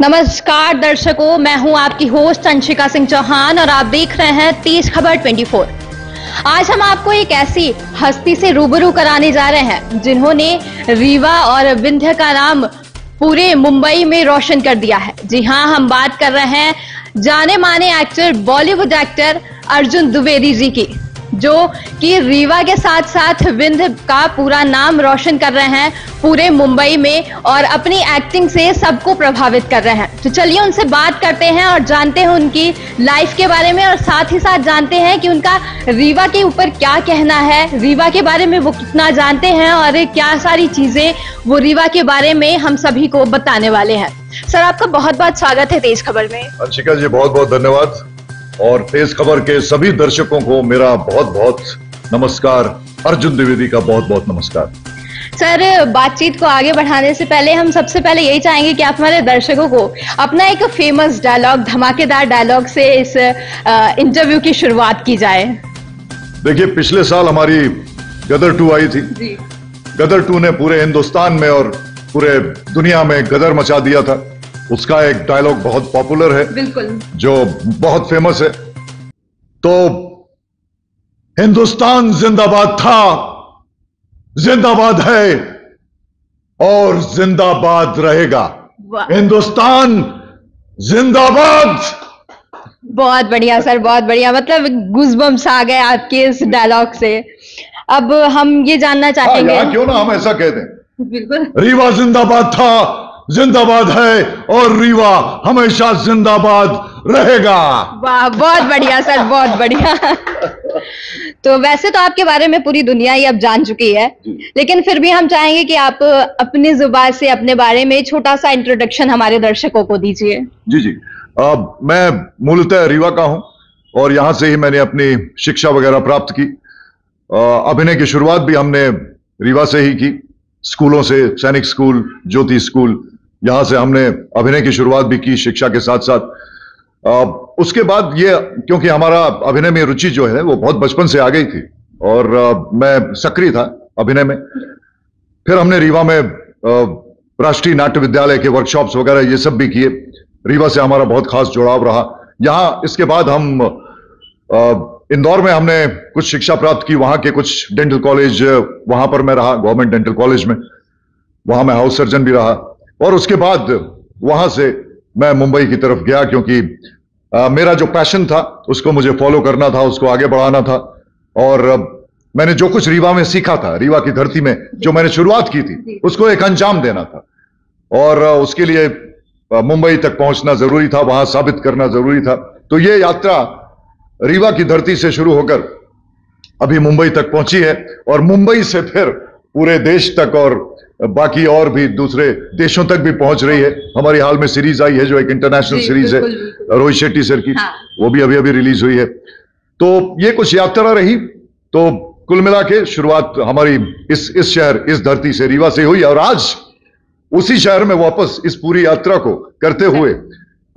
नमस्कार दर्शकों, मैं हूं आपकी होस्ट अंशिका सिंह चौहान और आप देख रहे हैं तेज खबर 24। आज हम आपको एक ऐसी हस्ती से रूबरू कराने जा रहे हैं जिन्होंने रीवा और विंध्य का नाम पूरे मुंबई में रोशन कर दिया है। जी हां, हम बात कर रहे हैं जाने माने एक्टर, बॉलीवुड एक्टर अर्जुन द्विवेदी जी की, जो कि रीवा के साथ साथ विंध्य का पूरा नाम रोशन कर रहे हैं पूरे मुंबई में और अपनी एक्टिंग से सबको प्रभावित कर रहे हैं। तो चलिए उनसे बात करते हैं और जानते हैं उनकी लाइफ के बारे में और साथ ही साथ जानते हैं कि उनका रीवा के ऊपर क्या कहना है, रीवा के बारे में वो कितना जानते हैं और क्या सारी चीजें वो रीवा के बारे में हम सभी को बताने वाले हैं। सर, आपका बहुत बहुत स्वागत है तेज खबर में। अंशिका जी, बहुत बहुत धन्यवाद और तेज खबर के सभी दर्शकों को मेरा बहुत बहुत नमस्कार, अर्जुन द्विवेदी का बहुत बहुत नमस्कार। सर, बातचीत को आगे बढ़ाने से पहले हम सबसे पहले यही चाहेंगे कि आप हमारे दर्शकों को अपना एक फेमस डायलॉग, धमाकेदार डायलॉग से इस इंटरव्यू की शुरुआत की जाए। देखिए, पिछले साल हमारी गदर 2 आई थी। गदर 2 ने पूरे हिंदुस्तान में और पूरे दुनिया में गदर मचा दिया था। उसका एक डायलॉग बहुत पॉपुलर है, बिल्कुल, जो बहुत फेमस है। तो हिंदुस्तान जिंदाबाद था, जिंदाबाद है और जिंदाबाद रहेगा। हिंदुस्तान जिंदाबाद। बहुत बढ़िया सर, बहुत बढ़िया, मतलब गूज़बम्स आ गए आपके इस डायलॉग से। अब हम ये जानना चाहेंगे, क्यों ना हम ऐसा कह दें, बिल्कुल, रीवा जिंदाबाद था, जिंदाबाद है और रीवा हमेशा जिंदाबाद रहेगा। वाह, बहुत बढ़िया सर, बहुत बढ़िया। तो वैसे तो आपके बारे में पूरी दुनिया ही अब जान चुकी है, लेकिन फिर भी हम चाहेंगे कि आप अपनी जुबान से अपने बारे में छोटा सा इंट्रोडक्शन हमारे दर्शकों को दीजिए। जी जी, मैं मूलतः रीवा का हूँ और यहाँ से ही मैंने अपनी शिक्षा वगैरह प्राप्त की। अभिनय की शुरुआत भी हमने रीवा से ही की, स्कूलों से, सैनिक स्कूल, ज्योति स्कूल, यहां से हमने अभिनय की शुरुआत भी की शिक्षा के साथ साथ। उसके बाद ये, क्योंकि हमारा अभिनय में रुचि जो है वो बहुत बचपन से आ गई थी और मैं सक्रिय था अभिनय में। फिर हमने रीवा में राष्ट्रीय नाट्य विद्यालय के वर्कशॉप्स वगैरह ये सब भी किए। रीवा से हमारा बहुत खास जुड़ाव रहा। यहाँ इसके बाद हम इंदौर में हमने कुछ शिक्षा प्राप्त की, वहां के कुछ डेंटल कॉलेज, वहां पर मैं रहा, गवर्नमेंट डेंटल कॉलेज में, वहां मैं हाउस सर्जन भी रहा। और उसके बाद वहां से मैं मुंबई की तरफ गया, क्योंकि मेरा जो पैशन था उसको मुझे फॉलो करना था, उसको आगे बढ़ाना था। और मैंने जो कुछ रीवा में सीखा था, रीवा की धरती में जो मैंने शुरुआत की थी, उसको एक अंजाम देना था और उसके लिए मुंबई तक पहुंचना जरूरी था, वहां साबित करना जरूरी था। तो ये यात्रा रीवा की धरती से शुरू होकर अभी मुंबई तक पहुंची है और मुंबई से फिर पूरे देश तक और बाकी और भी दूसरे देशों तक भी पहुंच रही है। हमारी हाल में सीरीज आई है जो एक इंटरनेशनल सीरीज है रोहित शेट्टी सर की। हाँ। वो भी अभी अभी रिलीज हुई है। तो ये कुछ यात्रा रही। तो कुल मिला के शुरुआत हमारी इस शहर, इस धरती से, रीवा से हुई और आज उसी शहर में वापस इस पूरी यात्रा को करते हुए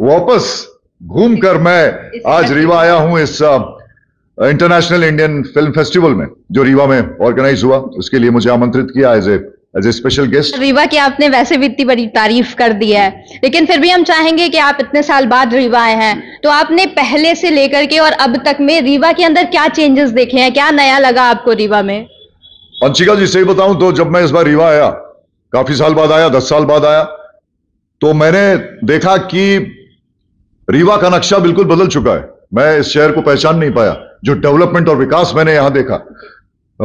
वापस घूमकर मैं आज रीवा आया हूं इस इंटरनेशनल इंडियन फिल्म फेस्टिवल में जो रीवा में ऑर्गेनाइज हुआ। उसके लिए मुझे आमंत्रित किया as a special guest. Rewa की आपने वैसे भी इतनी बड़ी तारीफ कर दी है, लेकिन फिर भी हम चाहेंगे कि आप इतने साल बाद रीवा आए हैं, तो आपने पहले से लेकर के और अब तक में रीवा के अंदर क्या चेंजेस देखे हैं, क्या नया लगा आपको रीवा में? अंशिका जी, सही बताऊं तो जब मैं इस बार रीवा आया, काफी साल बाद आया, 10 साल बाद आया, तो मैंने देखा कि रीवा का नक्शा बिल्कुल बदल चुका है। मैं इस शहर को पहचान नहीं पाया। जो डेवलपमेंट और विकास मैंने यहां देखा,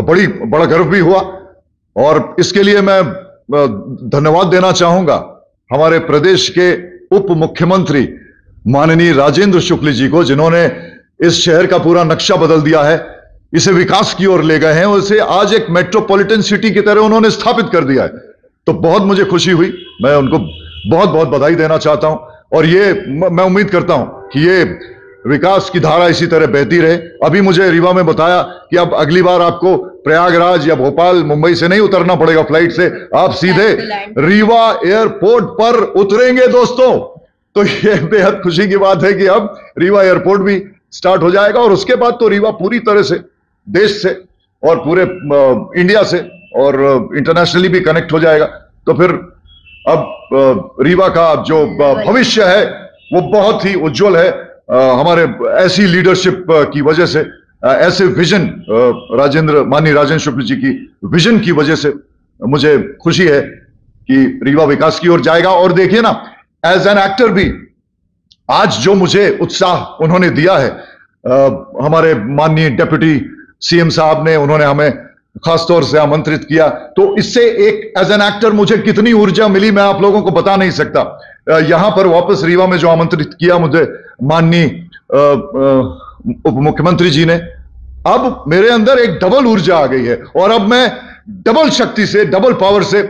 बड़ा गर्व भी हुआ और इसके लिए मैं धन्यवाद देना चाहूंगा हमारे प्रदेश के उप मुख्यमंत्री माननीय राजेंद्र शुक्ल जी को, जिन्होंने इस शहर का पूरा नक्शा बदल दिया है, इसे विकास की ओर ले गए हैं और इसे आज एक मेट्रोपॉलिटन सिटी की तरह उन्होंने स्थापित कर दिया है। तो बहुत मुझे खुशी हुई, मैं उनको बहुत बहुत बधाई देना चाहता हूं और ये मैं उम्मीद करता हूं कि ये विकास की धारा इसी तरह बहती रहे। अभी मुझे रीवा में बताया कि अब अगली बार आपको प्रयागराज या भोपाल, मुंबई से नहीं उतरना पड़ेगा फ्लाइट से, आप सीधे रीवा एयरपोर्ट पर उतरेंगे दोस्तों। तो ये बेहद खुशी की बात है कि अब रीवा एयरपोर्ट भी स्टार्ट हो जाएगा और उसके बाद तो रीवा पूरी तरह से देश से और पूरे इंडिया से और इंटरनेशनली भी कनेक्ट हो जाएगा। तो फिर अब रीवा का जो भविष्य है वो बहुत ही उज्जवल है। हमारे ऐसी लीडरशिप की वजह से, ऐसे विजन, माननीय राजेंद्र शुक्ल जी की विजन की वजह से मुझे खुशी है कि रीवा विकास की ओर जाएगा। और देखिए ना, एज एन एक्टर भी आज जो मुझे उत्साह उन्होंने दिया है, हमारे माननीय डिप्टी सीएम साहब ने, उन्होंने हमें खासतौर से आमंत्रित किया, तो इससे एक एज एन एक्टर मुझे कितनी ऊर्जा मिली मैं आप लोगों को बता नहीं सकता। यहां पर वापस रीवा में जो आमंत्रित किया मुझे माननीय उप मुख्यमंत्री जी ने, अब मेरे अंदर एक डबल ऊर्जा आ गई है और अब मैं डबल शक्ति से, डबल पावर से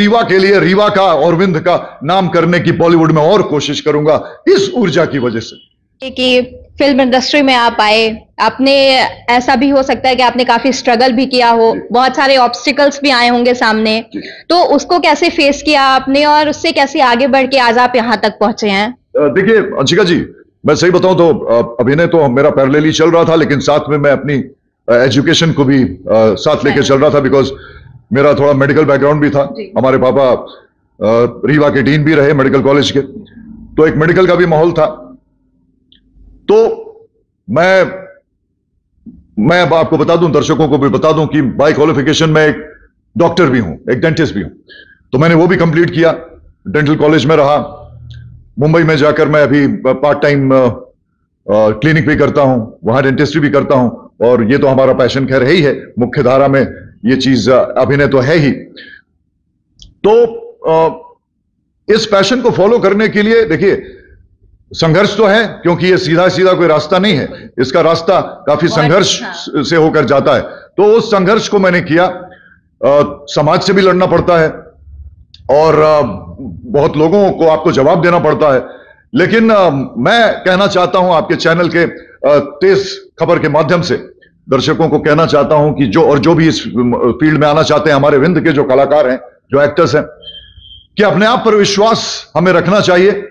रीवा के लिए, रीवा का और विंध्य का नाम करने की बॉलीवुड में और कोशिश करूंगा इस ऊर्जा की वजह से। कि फिल्म इंडस्ट्री में आप आए, आपने, ऐसा भी हो सकता है कि आपने काफी स्ट्रगल भी किया हो, बहुत सारे ऑब्स्टिकल्स भी आए होंगे सामने, तो उसको कैसे फेस किया आपने और उससे कैसे आगे बढ़ के आज आप यहाँ तक पहुंचे हैं? देखिए अंशिका जी, मैं सही बताऊं तो अभिनय तो मेरा पैरेलली चल रहा था, लेकिन साथ में मैं अपनी एजुकेशन को भी साथ लेके चल रहा था, बिकॉज मेरा थोड़ा मेडिकल बैकग्राउंड भी था। हमारे पापा रीवा के डीन भी रहे मेडिकल कॉलेज के, तो एक मेडिकल का भी माहौल था। तो मैं अब आपको बता दूं, दर्शकों को भी बता दूं कि बाय क्वालिफिकेशन मैं एक डॉक्टर भी हूं, एक डेंटिस्ट भी हूं, तो मैंने वो भी कंप्लीट किया, डेंटल कॉलेज में रहा। मुंबई में जाकर मैं अभी पार्ट टाइम क्लिनिक भी करता हूं, वहां डेंटिस्ट्री भी करता हूं, और ये तो हमारा पैशन खैर है ही है, मुख्य धारा में ये चीज अभिनय तो है ही। तो इस पैशन को फॉलो करने के लिए देखिए संघर्ष तो है, क्योंकि ये सीधा सीधा कोई रास्ता नहीं है, इसका रास्ता काफी संघर्ष से होकर जाता है। तो उस संघर्ष को मैंने किया, समाज से भी लड़ना पड़ता है और बहुत लोगों को आपको जवाब देना पड़ता है। लेकिन मैं कहना चाहता हूं आपके चैनल के तेज खबर के माध्यम से दर्शकों को कहना चाहता हूं कि जो भी इस फील्ड में आना चाहते हैं, हमारे विंध्य के जो कलाकार हैं, जो एक्टर्स हैं, कि अपने आप पर विश्वास हमें रखना चाहिए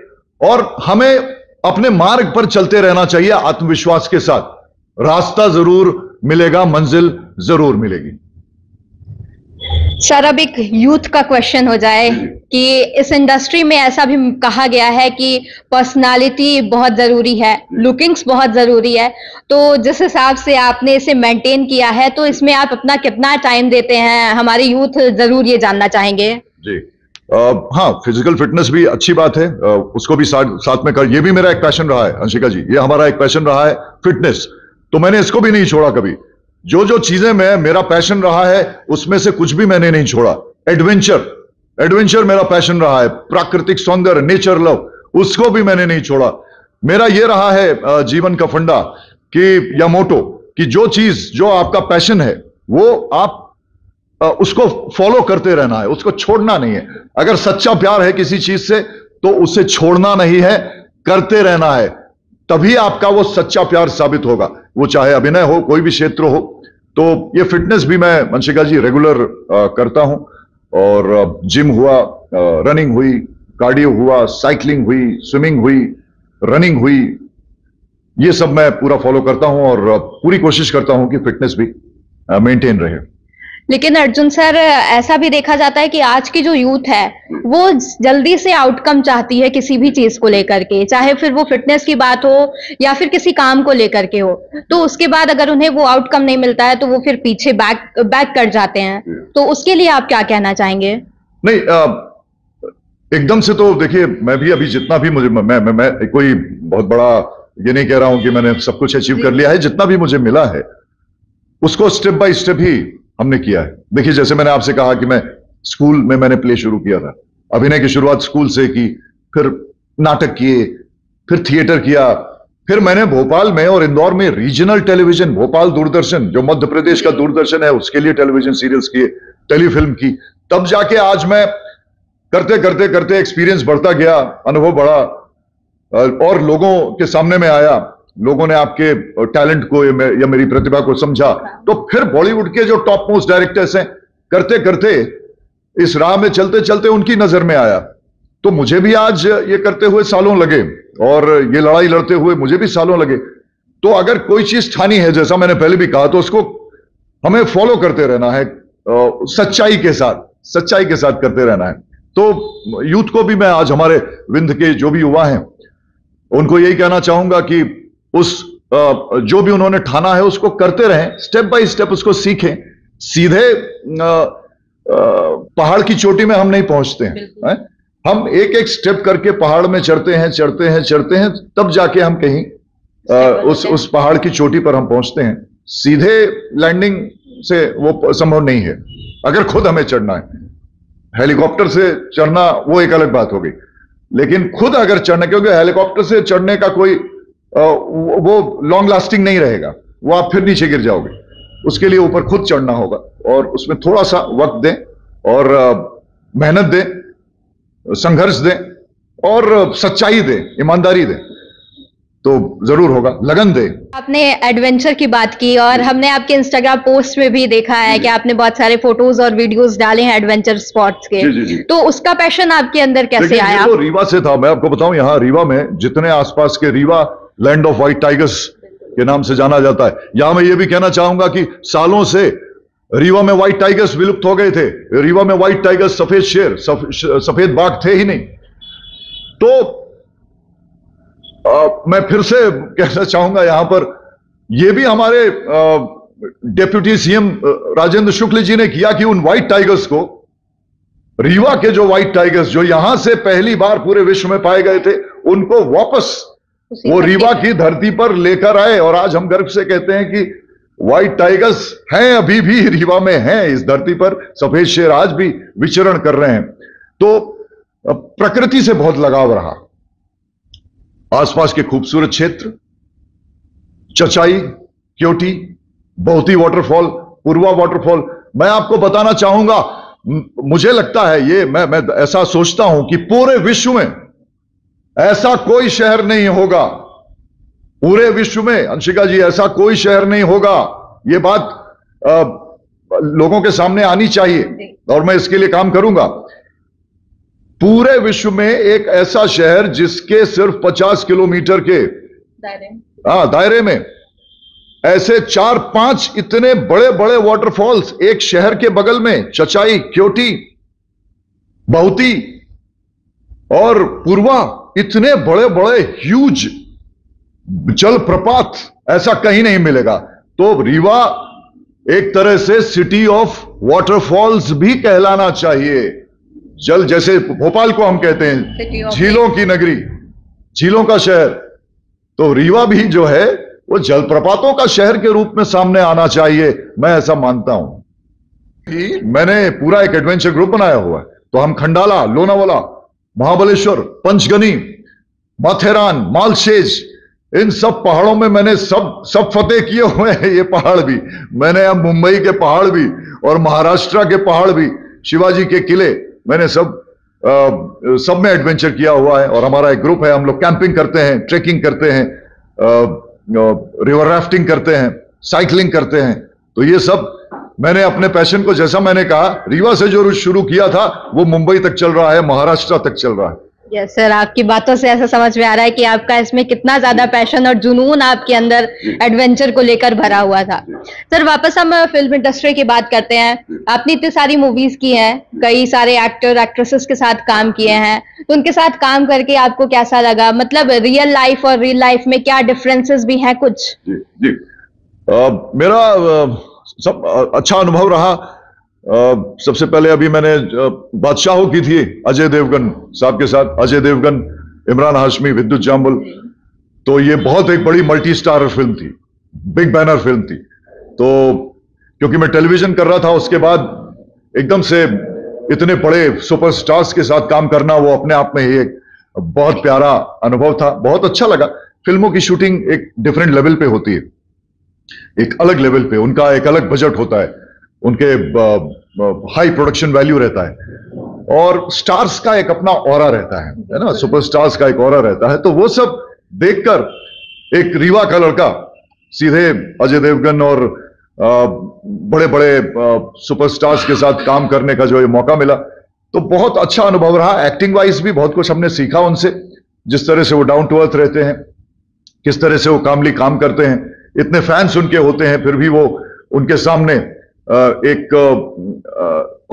और हमें अपने मार्ग पर चलते रहना चाहिए आत्मविश्वास के साथ। रास्ता जरूर मिलेगा, मंजिल जरूर मिलेगी। सर, अब एक यूथ का क्वेश्चन हो जाए कि इस इंडस्ट्री में ऐसा भी कहा गया है कि पर्सनालिटी बहुत जरूरी है, लुकिंग्स बहुत जरूरी है, तो जिस हिसाब से आपने इसे मेंटेन किया है, तो इसमें आप अपना कितना टाइम देते हैं? हमारे यूथ जरूर ये जानना चाहेंगे जी। हाँ, फिजिकल फिटनेस भी अच्छी बात है, उसको भी साथ में कर, ये भी मेरा एक पैशन रहा है अंशिका जी, ये हमारा एक पैशन रहा है फिटनेस, तो मैंने इसको भी नहीं छोड़ा कभी। जो चीजें मेरा पैशन रहा है उसमें से कुछ भी मैंने नहीं छोड़ा। एडवेंचर मेरा पैशन रहा है, प्राकृतिक सौंदर्य, नेचर लव, उसको भी मैंने नहीं छोड़ा। मेरा ये रहा है जीवन का फंडा कि, या मोटो, कि जो आपका पैशन है वो आप उसको फॉलो करते रहना है, उसको छोड़ना नहीं है। अगर सच्चा प्यार है किसी चीज से तो उसे छोड़ना नहीं है, करते रहना है, तभी आपका वो सच्चा प्यार साबित होगा, वो चाहे अभिनय हो, कोई भी क्षेत्र हो। तो ये फिटनेस भी मैं अंशिका जी रेगुलर करता हूं, और जिम हुआ, रनिंग हुई, कार्डियो हुआ, साइकिलिंग हुई, स्विमिंग हुई, रनिंग हुई, ये सब मैं पूरा फॉलो करता हूं और पूरी कोशिश करता हूं कि फिटनेस भी मेंटेन रहे। लेकिन अर्जुन सर, ऐसा भी देखा जाता है कि आज की जो यूथ है वो जल्दी से आउटकम चाहती है किसी भी चीज को लेकर के, चाहे फिर वो फिटनेस की बात हो या फिर किसी काम को लेकर के हो, तो उसके बाद अगर उन्हें वो आउटकम नहीं मिलता है तो वो फिर पीछे बैक कर जाते हैं। तो उसके लिए आप क्या कहना चाहेंगे? नहीं, एकदम से तो देखिए, मैं भी अभी जितना भी मुझे, मैं कोई बहुत बड़ा ये नहीं कह रहा हूं कि मैंने सब कुछ अचीव कर लिया है, जितना भी मुझे मिला है उसको स्टेप बाय स्टेप ही हमने किया है। देखिए, जैसे मैंने आपसे कहा कि मैं स्कूल में मैंने प्ले शुरू किया था, अभिनय की शुरुआत स्कूल से की, फिर नाटक किए, फिर थिएटर किया, फिर मैंने भोपाल में और इंदौर में रीजनल टेलीविजन, भोपाल दूरदर्शन, जो मध्य प्रदेश का दूरदर्शन है, उसके लिए टेलीविजन सीरियल्स किए, टेलीफिल्म की, तब जाके आज मैं करते करते करते एक्सपीरियंस बढ़ता गया, अनुभव बढ़ा और लोगों के सामने में आया, लोगों ने आपके टैलेंट को या मेरी प्रतिभा को समझा, तो फिर बॉलीवुड के जो टॉप मोस्ट डायरेक्टर्स हैं, करते करते इस राह में चलते चलते उनकी नजर में आया, तो मुझे भी आज ये करते हुए सालों लगे और ये लड़ाई लड़ते हुए मुझे भी सालों लगे। तो अगर कोई चीज ठानी है, जैसा मैंने पहले भी कहा, तो उसको हमें फॉलो करते रहना है, सच्चाई के साथ करते रहना है। तो यूथ को भी मैं आज हमारे विंध्य के जो भी युवा हैं उनको यही कहना चाहूंगा कि उस जो भी उन्होंने ठाना है उसको करते रहें, स्टेप बाय स्टेप उसको सीखें। सीधे पहाड़ की चोटी में हम नहीं पहुंचते हैं, हम एक एक स्टेप करके पहाड़ में चढ़ते हैं चढ़ते हैं चढ़ते हैं, तब जाके हम कहीं उस पहाड़ की चोटी पर हम पहुंचते हैं। सीधे लैंडिंग से वो संभव नहीं है। अगर खुद हमें चढ़ना है, हेलीकॉप्टर से चढ़ना वो एक अलग बात हो गई, लेकिन खुद अगर चढ़ना, क्योंकि हेलीकॉप्टर से चढ़ने का कोई वो लॉन्ग लास्टिंग नहीं रहेगा, वो आप फिर नीचे गिर जाओगे। उसके लिए ऊपर खुद चढ़ना होगा और उसमें थोड़ा सा वक्त दें और मेहनत दें, संघर्ष दें और सच्चाई दें, ईमानदारी दें, तो जरूर होगा, लगन दे। आपने एडवेंचर की बात की और हमने आपके इंस्टाग्राम पोस्ट में भी देखा है कि आपने बहुत सारे फोटोज और वीडियोस डाले हैं एडवेंचर स्पॉट्स के। जी। तो उसका पैशन आपके अंदर कैसे आया? तो रीवा से था, मैं आपको बताऊं, यहाँ रीवा में जितने आसपास के, Rewa land of white tigers के नाम से जाना जाता है। यहाँ मैं ये भी कहना चाहूंगा कि सालों से रीवा में व्हाइट टाइगर्स विलुप्त हो गए थे। रीवा में व्हाइट टाइगर्स, सफेद शेर, सफेद बाघ थे ही नहीं। तो मैं फिर से कहना चाहूंगा, यहां पर यह भी हमारे डिप्यूटी सीएम राजेंद्र शुक्ल जी ने किया कि उन व्हाइट टाइगर्स को, रीवा के जो व्हाइट टाइगर्स जो यहां से पहली बार पूरे विश्व में पाए गए थे, उनको वापस वो रीवा की धरती पर लेकर आए। और आज हम गर्व से कहते हैं कि व्हाइट टाइगर्स हैं, अभी भी रीवा में हैं, इस धरती पर सफेद शेर आज भी विचरण कर रहे हैं। तो प्रकृति से बहुत लगाव रहा, आसपास के खूबसूरत क्षेत्र, चचाई क्योटी, बहुती वाटरफॉल, पूर्वा वाटरफॉल। मैं आपको बताना चाहूंगा, मुझे लगता है ये, मैं ऐसा सोचता हूं कि पूरे विश्व में ऐसा कोई शहर नहीं होगा, पूरे विश्व में अंशिका जी ऐसा कोई शहर नहीं होगा। ये बात लोगों के सामने आनी चाहिए और मैं इसके लिए काम करूंगा। पूरे विश्व में एक ऐसा शहर जिसके सिर्फ 50 किलोमीटर के दायरे में ऐसे 4-5 इतने बड़े बड़े वाटरफॉल्स एक शहर के बगल में, चचाई, क्योटी, बहुती और पूर्वा, इतने बड़े बड़े ह्यूज जलप्रपात ऐसा कहीं नहीं मिलेगा। तो रीवा एक तरह से सिटी ऑफ वाटरफॉल्स भी कहलाना चाहिए। जल, जैसे भोपाल को हम कहते हैं झीलों की नगरी, झीलों का शहर, तो रीवा भी जो है वो जलप्रपातों का शहर के रूप में सामने आना चाहिए। मैं ऐसा मानता हूं कि मैंने पूरा एक एडवेंचर ग्रुप बनाया हुआ है। तो हम खंडाला, लोनावाला, महाबलेश्वर, पंचगनी, माथेरान, मालशेज, इन सब पहाड़ों में मैंने सब फतेह किए हुए हैं। ये पहाड़ भी मैंने, अब मुंबई के पहाड़ भी और महाराष्ट्र के पहाड़ भी, शिवाजी के किले, मैंने सब में एडवेंचर किया हुआ है। और हमारा एक ग्रुप है, हम लोग कैंपिंग करते हैं, ट्रेकिंग करते हैं, रिवर राफ्टिंग करते हैं, साइकिलिंग करते हैं। तो ये सब मैंने अपने पैशन को, जैसा मैंने कहा, रीवा से जो शुरू किया था वो मुंबई तक चल रहा है, महाराष्ट्र तक चल रहा है। यस सर, आपकी बातों से ऐसा समझ में आ रहा है कि आपका इसमें कितना ज्यादा पैशन और जुनून आपके अंदर एडवेंचर को लेकर भरा हुआ था। सर, वापस हम फिल्म इंडस्ट्री की बात करते हैं। आपने इतनी सारी मूवीज की हैं, कई सारे एक्टर एक्ट्रेसेस के साथ काम किए हैं, तो उनके साथ काम करके आपको कैसा लगा? मतलब रियल लाइफ और रियल लाइफ में क्या डिफरेंसेस भी हैं कुछ? जी, मेरा सब अच्छा अनुभव रहा। सबसे पहले अभी मैंने बादशाहों की थी, अजय देवगन साहब के साथ, अजय देवगन, इमरान हाशमी, विद्युत जाम्बुल, तो ये बहुत एक बड़ी मल्टी स्टार फिल्म थी, बिग बैनर फिल्म थी। तो क्योंकि मैं टेलीविजन कर रहा था, उसके बाद एकदम से इतने बड़े सुपरस्टार्स के साथ काम करना, वो अपने आप में ही एक बहुत प्यारा अनुभव था, बहुत अच्छा लगा। फिल्मों की शूटिंग एक डिफरेंट लेवल पे होती है, एक अलग लेवल पे, उनका एक अलग बजट होता है, उनके हाई प्रोडक्शन वैल्यू रहता है और स्टार्स का एक अपना ऑरा रहता है ना, सुपरस्टार्स का एक ऑरा रहता है। तो वो सब देखकर एक रीवा का लड़का सीधे अजय देवगन और बड़े बड़े सुपरस्टार्स के साथ काम करने का जो ये मौका मिला, तो बहुत अच्छा अनुभव रहा। एक्टिंग वाइज भी बहुत कुछ हमने सीखा उनसे, जिस तरह से वो डाउन टू अर्थ रहते हैं, किस तरह से वो कामली काम करते हैं, इतने फैंस उनके होते हैं, फिर भी वो उनके सामने एक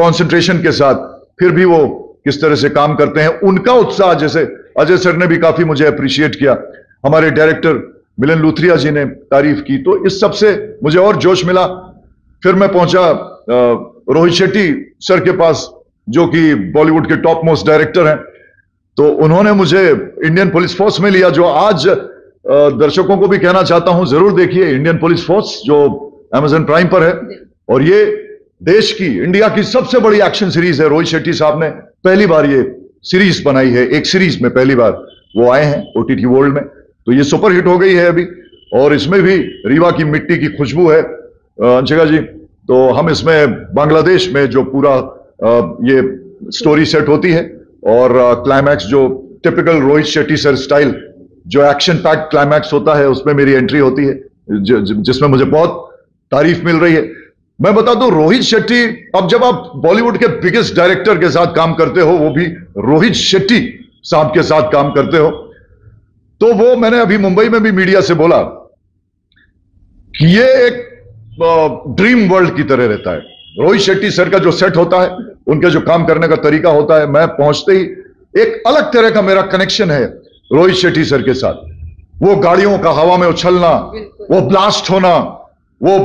कंसंट्रेशन के साथ, फिर भी वो किस तरह से काम करते हैं, उनका उत्साह, जैसे अजय सर ने भी काफी मुझे अप्रिशिएट किया, हमारे डायरेक्टर मिलन लुथरिया जी ने तारीफ की, तो इस सबसे मुझे और जोश मिला। फिर मैं पहुंचा रोहित शेट्टी सर के पास, जो कि बॉलीवुड के टॉप मोस्ट डायरेक्टर हैं, तो उन्होंने मुझे इंडियन पुलिस फोर्स में लिया, जो आज दर्शकों को भी कहना चाहता हूं जरूर देखिए इंडियन पुलिस फोर्स, जो अमेजन प्राइम पर है, और ये देश की, इंडिया की सबसे बड़ी एक्शन सीरीज है। रोहित शेट्टी साहब ने पहली बार ये सीरीज बनाई है, एक सीरीज में पहली बार वो आए हैं ओटीटी वर्ल्ड में, तो ये सुपरहिट हो गई है अभी, और इसमें भी रीवा की मिट्टी की खुशबू है अंशिका जी, तो हम इसमें बांग्लादेश में जो पूरा ये स्टोरी सेट होती है और क्लाइमैक्स जो typical Rohit Shetty sir style जो एक्शन पैक्ड क्लाइमैक्स होता है, उसमें मेरी एंट्री होती है, जिसमें मुझे बहुत तारीफ मिल रही है। मैं बता दूं रोहित शेट्टी, अब जब आप बॉलीवुड के बिगेस्ट डायरेक्टर के साथ काम करते हो, वो भी रोहित शेट्टी साहब के साथ काम करते हो, तो वो मैंने अभी मुंबई में भी मीडिया से बोला कि ये एक ड्रीम वर्ल्ड की तरह रहता है। रोहित शेट्टी सर का जो सेट होता है, उनके जो काम करने का तरीका होता है, मैं पहुंचते ही एक अलग तरह का मेरा कनेक्शन है रोहित शेट्टी सर के साथ। वो गाड़ियों का हवा में उछलना, वो ब्लास्ट होना, वो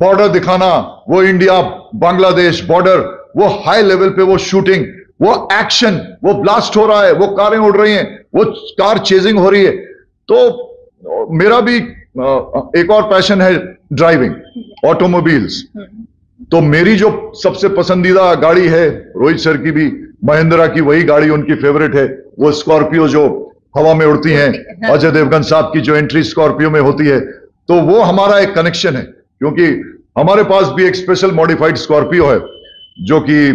बॉर्डर दिखाना, वो इंडिया बांग्लादेश बॉर्डर, वो हाई लेवल पे वो शूटिंग, वो एक्शन, वो ब्लास्ट हो रहा है, वो कारें उड़ रही हैं, वो कार चेजिंग हो रही है। तो मेरा भी एक और पैशन है ड्राइविंग, ऑटोमोबाइल्स, तो मेरी जो सबसे पसंदीदा गाड़ी है रोहित सर की भी महिंद्रा की, वही गाड़ी उनकी फेवरेट है, वो स्कॉर्पियो जो हवा में उड़ती हैं, अजय देवगन साहब की जो एंट्री स्कॉर्पियो में होती है, तो वो हमारा एक कनेक्शन है, क्योंकि हमारे पास भी एक स्पेशल मॉडिफाइड स्कॉर्पियो है जो कि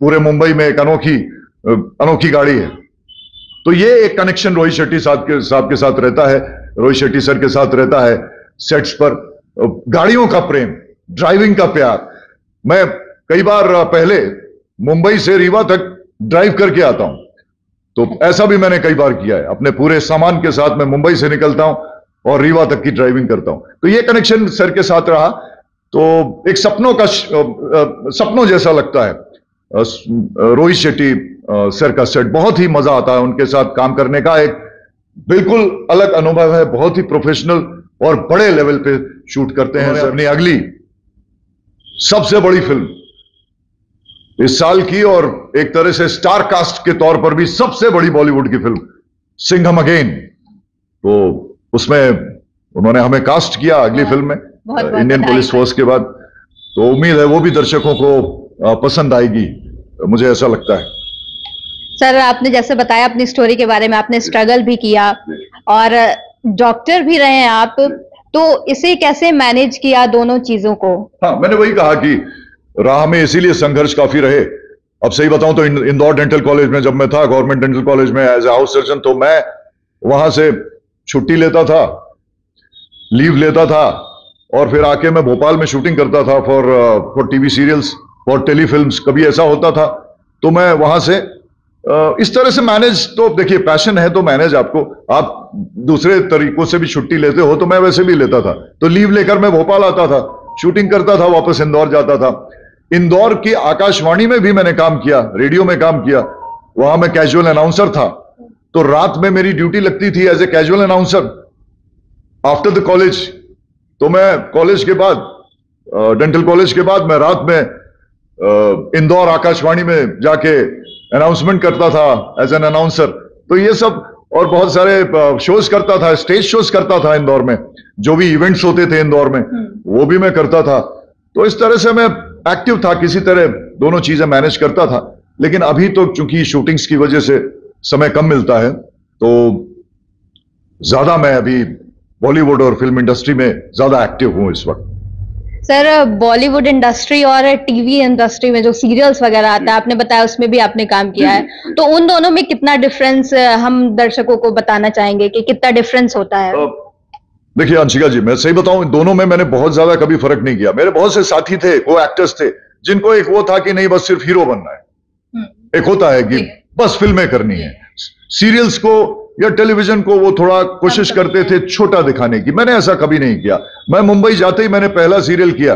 पूरे मुंबई में एक अनोखी गाड़ी है। तो ये एक कनेक्शन रोहित शेट्टी साहब के साथ रहता है, रोहित शेट्टी सर के साथ रहता है। सेट्स पर गाड़ियों का प्रेम, ड्राइविंग का प्यार, मैं कई बार पहले मुंबई से रीवा तक ड्राइव करके आता हूं, तो ऐसा भी मैंने कई बार किया है, अपने पूरे सामान के साथ मैं मुंबई से निकलता हूं और रीवा तक की ड्राइविंग करता हूं। तो ये कनेक्शन सर के साथ रहा, तो एक सपनों जैसा लगता है रोहित शेट्टी सर का सेट, बहुत ही मजा आता है उनके साथ काम करने का, एक बिल्कुल अलग अनुभव है, बहुत ही प्रोफेशनल और बड़े लेवल पे शूट करते हैं। अपनी अगली सबसे बड़ी फिल्म इस साल की, और एक तरह से स्टार कास्ट के तौर पर भी सबसे बड़ी बॉलीवुड की फिल्म सिंघम अगेन, तो उसमें उन्होंने हमें कास्ट किया अगली फिल्म में इंडियन पुलिस फोर्स के बाद, तो उम्मीद है वो भी दर्शकों को पसंद आएगी, मुझे ऐसा लगता है। सर आपने जैसे बताया अपनी स्टोरी के बारे में, आपने स्ट्रगल भी किया और डॉक्टर भी रहे हैं आप, तो इसे कैसे मैनेज किया दोनों चीजों को? हाँ, मैंने वही कहा कि राह में इसीलिए संघर्ष काफी रहे। अब सही बताऊं तो इंदौर डेंटल कॉलेज में जब मैं था, गवर्नमेंट डेंटल कॉलेज में एज ए हाउस सर्जन, तो मैं वहां से छुट्टी लेता था, लीव लेता था, और फिर आके मैं भोपाल में शूटिंग करता था for TV serials, for telefilms, कभी ऐसा होता था। तो मैं वहां से इस तरह से मैनेज, तो देखिए पैशन है तो मैनेज, आपको आप दूसरे तरीकों से भी छुट्टी लेते हो, तो मैं वैसे भी लेता था, तो लीव लेकर मैं भोपाल आता था, शूटिंग करता था, वापस इंदौर जाता था। इंदौर की आकाशवाणी में भी मैंने काम किया, रेडियो में काम किया, वहां मैं कैजुअल अनाउंसर था, तो रात में मेरी ड्यूटी लगती थी as a casual announcer after the college. तो मैं कॉलेज के बाद, डेंटल कॉलेज के बाद, मैं रात में इंदौर आकाशवाणी में जाके अनाउंसमेंट करता था एज एन अनाउंसर। तो ये सब, और बहुत सारे शोज करता था, स्टेज शोज करता था इंदौर में, जो भी इवेंट्स होते थे इंदौर में वो भी मैं करता था। तो इस तरह से मैं एक्टिव था, किसी तरह दोनों चीजें मैनेज करता था। लेकिन अभी तो चूंकि शूटिंग्स की वजह से समय कम मिलता है, तो ज्यादा मैं अभी बॉलीवुड और फिल्म इंडस्ट्री में ज्यादा एक्टिव हूं इस वक्त। सर बॉलीवुड इंडस्ट्री और टीवी इंडस्ट्री में जो सीरियल्स वगैरह आता है, आपने बताया उसमें भी आपने काम किया है, तो उन दोनों में कितना डिफरेंस हम दर्शकों को बताना चाहेंगे कि कितना डिफरेंस होता है? देखिए अंशिका जी, मैं सही बताऊं, दोनों में मैंने बहुत ज्यादा कभी फर्क नहीं किया। मेरे बहुत से साथी थे, वो एक्टर्स थे, जिनको एक वो था कि नहीं बस सिर्फ हीरो बनना है, एक होता है कि बस फिल्में करनी है, सीरियल्स को या टेलीविजन को वो थोड़ा कोशिश करते थे छोटा दिखाने की। मैंने ऐसा कभी नहीं किया। मैं मुंबई जाते ही मैंने पहला सीरियल किया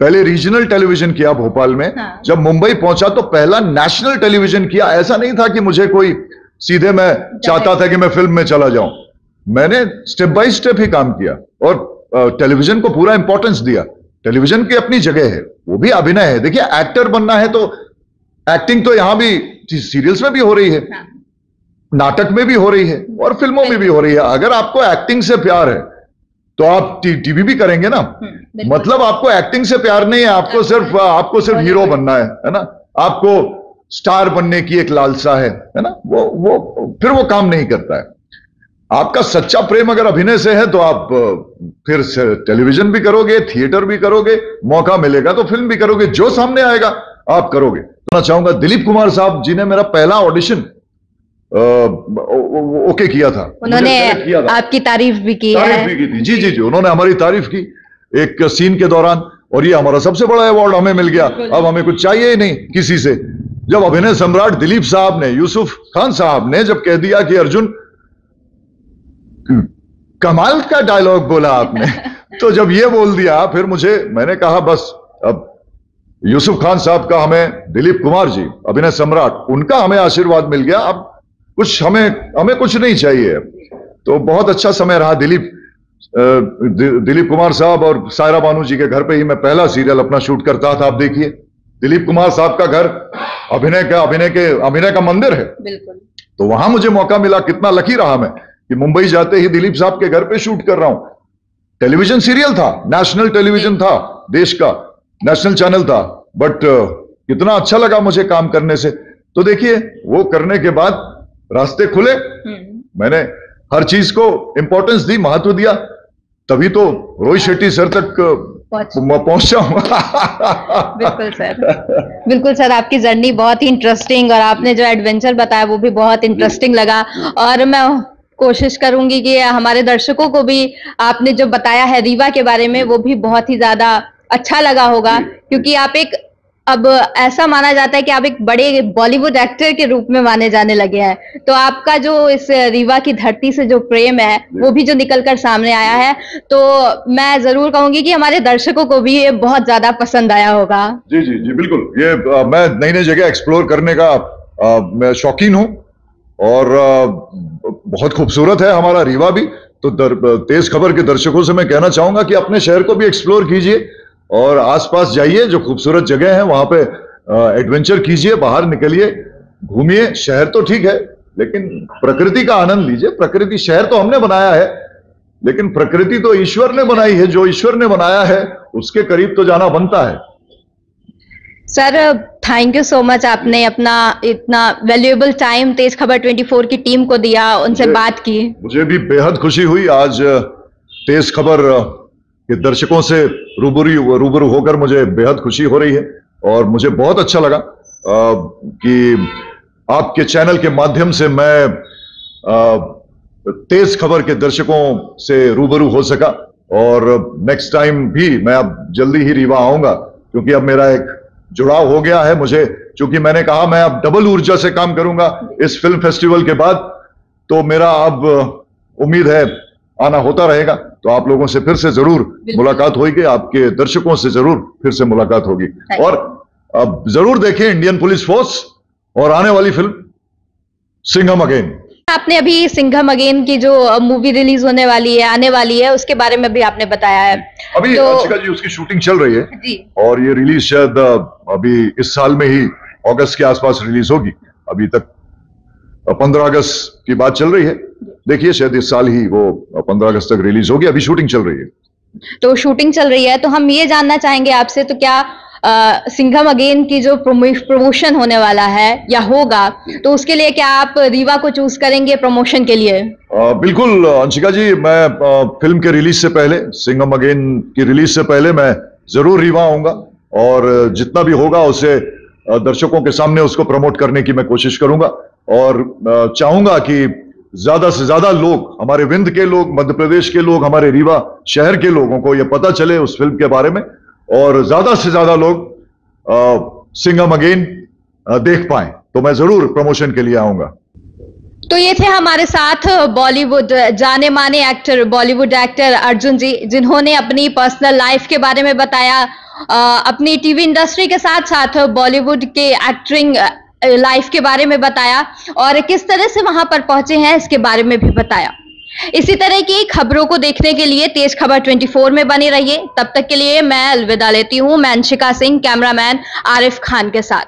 पहले रीजनल टेलीविजन किया भोपाल में, हाँ। जब मुंबई पहुंचा तो पहला नेशनल टेलीविजन किया। ऐसा नहीं था कि मुझे कोई सीधे, मैं चाहता था कि मैं फिल्म में चला जाऊं, मैंने स्टेप बाय स्टेप ही काम किया और टेलीविजन को पूरा इंपॉर्टेंस दिया। टेलीविजन की अपनी जगह है, वो भी अभिनय है। देखिए एक्टर बनना है तो एक्टिंग तो यहां भी सीरियल्स में भी हो रही है, नाटक में भी हो रही है और फिल्मों में भी हो रही है। अगर आपको एक्टिंग से प्यार है तो आप टीवी भी करेंगे ना। मतलब आपको एक्टिंग से प्यार नहीं है, आपको सिर्फ हीरो बनना है ना, आपको स्टार बनने की एक लालसा है ना। वो फिर वो काम नहीं करता है। आपका सच्चा प्रेम अगर अभिनय से है तो आप फिर टेलीविजन भी करोगे, थिएटर भी करोगे, मौका मिलेगा तो फिल्म भी करोगे, जो सामने आएगा आप करोगे। मैं चाहूंगा दिलीप कुमार साहब जी ने मेरा पहला ऑडिशन ओके किया था, उन्होंने आपकी तारीफ भी की थी। जी जी जी, उन्होंने हमारी तारीफ की एक सीन के दौरान और ये हमारा सबसे बड़ा अवार्ड हमें मिल गया। अब हमें कुछ चाहिए ही नहीं किसी से। जब अभिनय सम्राट दिलीप साहब ने, यूसुफ खान साहब ने जब कह दिया कि अर्जुन कमाल का डायलॉग बोला आपने, तो जब ये बोल दिया फिर मैंने कहा बस अब यूसुफ खान साहब का, हमें दिलीप कुमार जी अभिनय सम्राट, उनका हमें आशीर्वाद मिल गया। अब कुछ हमें कुछ नहीं चाहिए। तो बहुत अच्छा समय रहा। दिलीप कुमार साहब और सायरा बानू जी के घर पे ही मैं पहला सीरियल अपना शूट करता था। आप देखिए दिलीप कुमार साहब का घर अभिनय का मंदिर है, बिल्कुल। तो वहां मुझे मौका मिला, कितना लकी रहा मैं कि मुंबई जाते ही दिलीप साहब के घर पे शूट कर रहा हूं। टेलीविजन सीरियल था, नेशनल टेलीविजन था, देश का नेशनल चैनल था, बट कितना अच्छा लगा मुझे काम करने से। तो देखिए वो करने के बाद रास्ते खुले, मैंने हर चीज को इंपॉर्टेंस दी, महत्व दिया, तभी तो रोहित शेट्टी सर तक पहुंचा हूँ। बिल्कुल सर, बिल्कुल सर, आपकी जर्नी बहुत ही इंटरेस्टिंग और आपने जो एडवेंचर बताया वो भी बहुत इंटरेस्टिंग लगा। और मैं कोशिश करूंगी कि हमारे दर्शकों को भी आपने जो बताया है रीवा के बारे में वो भी बहुत ही ज्यादा अच्छा लगा होगा, क्योंकि आप एक, अब ऐसा माना जाता है कि आप एक बड़े बॉलीवुड एक्टर के रूप में माने जाने लगे हैं, तो आपका जो इस रीवा की धरती से जो प्रेम है वो भी जो निकल कर सामने आया है, तो मैं जरूर कहूंगी कि हमारे दर्शकों को भी ये बहुत ज्यादा पसंद आया होगा। जी जी जी बिल्कुल, ये मैं नई नई जगह एक्सप्लोर करने का मैं शौकीन हूँ और बहुत खूबसूरत है हमारा रीवा भी। तो तेज खबर के दर्शकों से मैं कहना चाहूंगा कि अपने शहर को भी एक्सप्लोर कीजिए और आसपास जाइए, जो खूबसूरत जगह है वहां पे एडवेंचर कीजिए, बाहर निकलिए, घूमिए। शहर तो ठीक है लेकिन प्रकृति का आनंद लीजिए। प्रकृति, शहर तो हमने बनाया है लेकिन प्रकृति तो ईश्वर ने बनाई है, जो ईश्वर ने बनाया है उसके करीब तो जाना बनता है। Sir thank you so much, आपने अपना इतना वैल्यूएबल टाइम तेज खबर 24 की टीम को दिया, उनसे बात की। मुझे भी बेहद खुशी हुई आज तेज खबर कि दर्शकों से रूबरू होकर मुझे बेहद खुशी हो रही है और मुझे बहुत अच्छा लगा कि आपके चैनल के माध्यम से मैं तेज खबर के दर्शकों से रूबरू हो सका। और नेक्स्ट टाइम भी मैं अब जल्दी ही रीवा आऊंगा, क्योंकि अब मेरा एक जुड़ाव हो गया है। मुझे, चूंकि मैंने कहा मैं अब डबल ऊर्जा से काम करूंगा इस फिल्म फेस्टिवल के बाद, तो मेरा अब उम्मीद है आना होता रहेगा। तो आप लोगों से फिर से जरूर मुलाकात होगी, आपके दर्शकों से जरूर फिर से मुलाकात होगी। और अब जरूर देखें इंडियन पुलिस फोर्स और आने वाली फिल्म सिंघम अगेन। आपने अभी सिंघम अगेन की जो मूवी रिलीज होने वाली है, आने वाली है, उसके बारे में भी आपने बताया है। अभी अंशिका जी उसकी शूटिंग चल रही है जी। और ये रिलीज शायद अभी इस साल में ही अगस्त के आसपास रिलीज होगी। अभी तक 15 अगस्त की बात चल रही है, देखिए शायद इस साल ही वो 15 अगस्त तक रिलीज होगी। अभी शूटिंग चल रही है। तो शूटिंग चल रही है तो हम ये जानना चाहेंगे आपसे, तो क्या सिंघम अगेन की जो प्रमोशन होने वाला है या होगा, तो उसके लिए क्या आप रीवा को चूज करेंगे प्रमोशन के लिए? बिल्कुल अंशिका जी, मैं फिल्म के रिलीज से पहले, सिंघम अगेन की रिलीज से पहले मैं जरूर रीवा आऊंगा और जितना भी होगा उसे दर्शकों के सामने उसको प्रमोट करने की मैं कोशिश करूंगा। और चाहूंगा कि ज्यादा से ज्यादा लोग, हमारे विंध्य के लोग, मध्य प्रदेश के लोग, हमारे रीवा शहर के लोगों को यह पता चले उस फिल्म के बारे में और ज्यादा से ज्यादा लोग सिंघम अगेन देख पाए। तो मैं जरूर प्रमोशन के लिए आऊंगा। तो ये थे हमारे साथ बॉलीवुड जाने माने एक्टर, बॉलीवुड एक्टर अर्जुन जी, जिन्होंने अपनी पर्सनल लाइफ के बारे में बताया अपनी टीवी इंडस्ट्री के साथ साथ बॉलीवुड के एक्टिंग लाइफ के बारे में बताया और किस तरह से वहां पर पहुंचे हैं इसके बारे में भी बताया। इसी तरह की खबरों को देखने के लिए तेज खबर 24 में बने रहिए। तब तक के लिए मैं अलविदा लेती हूं, मैं अंशिका सिंह, कैमरामैन आरिफ खान के साथ।